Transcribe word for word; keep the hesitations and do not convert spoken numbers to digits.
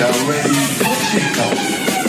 y'all ready? Here she goes.